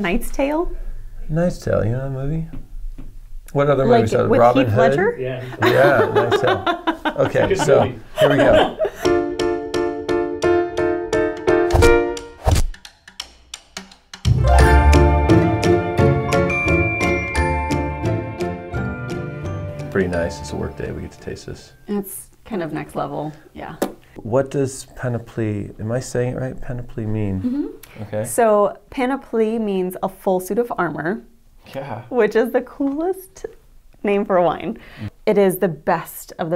Knight's Tale? Knight's Tale, you know that movie? What other movies? Like with Robin Heath Ledger? Hood? Yeah. Yeah, Knight's Tale. Okay, so here we go. Pretty nice. It's a work day. We get to taste this. It's kind of next level, yeah. What does panoply, am I saying it right, panoply mean? Mm-hmm. Okay. So panoply means a full suit of armor, yeah, which is the coolest name for a wine. It is the best of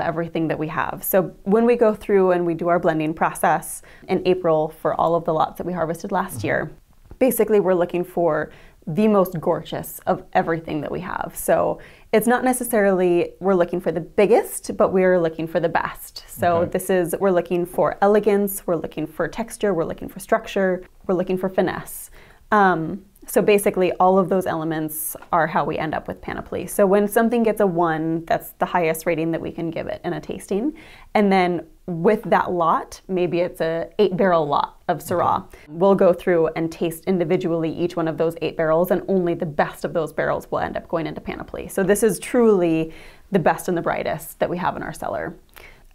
everything that we have. So when we go through and we do our blending process in April for all of the lots that we harvested last year, basically we're looking for the most gorgeous of everything that we have. So it's not necessarily we're looking for the biggest, but we're looking for the best. So okay. This is, we're looking for elegance, we're looking for texture, we're looking for structure, we're looking for finesse. So basically all of those elements are how we end up with Panoplie. So when something gets a 1, that's the highest rating that we can give it in a tasting. And then with that lot, maybe it's a 8-barrel lot of Syrah. Okay. We'll go through and taste individually each one of those 8 barrels, and only the best of those barrels will end up going into Panoplie. So this is truly the best and the brightest that we have in our cellar.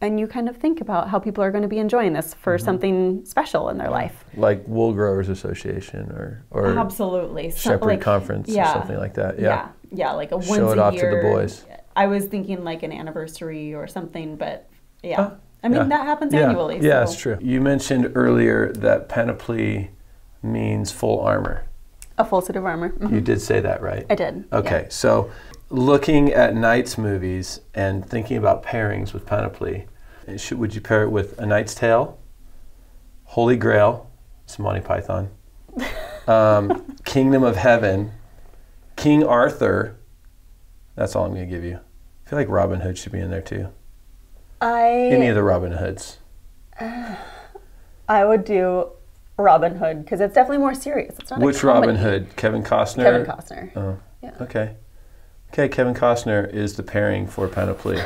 And you kind of think about how people are going to be enjoying this for something special in their life. Like Wool Growers Association or absolutely. Shepherd like, Conference or something like that. Yeah. Yeah, like a once a year. Show it off to the boys. I was thinking like an anniversary or something, but yeah. I mean, that happens annually. Yeah, that's true. You mentioned earlier that panoply means full armor. A full suit of armor. Mm-hmm. You did say that, right? I did. Okay, so looking at Knight's movies and thinking about pairings with panoply, would you pair it with A Knight's Tale, Holy Grail, it's Monty Python, Kingdom of Heaven, King Arthur, that's all I'm going to give you. I feel like Robin Hood should be in there too. Any of the Robin Hoods. I would do Robin Hood because it's definitely more serious. It's not Which Robin Hood? Kevin Costner? Kevin Costner. Oh, yeah. Okay. Okay, Kevin Costner is the pairing for Panoplie.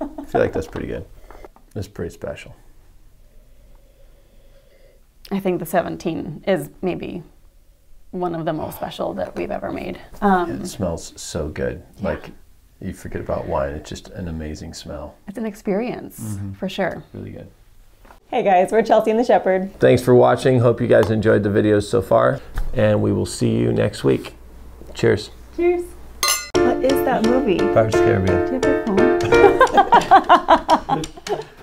I feel like that's pretty good. That's pretty special. I think the 17 is maybe one of the most special that we've ever made. It smells so good. Yeah. Like, you forget about wine. It's just an amazing smell. It's an experience, for sure. It's really good. Hey guys, we're Chelsea and the Shepherd. Thanks for watching. Hope you guys enjoyed the videos so far, and we will see you next week. Cheers. Cheers. What is that movie? Pirates of the Caribbean. Do you have your phone?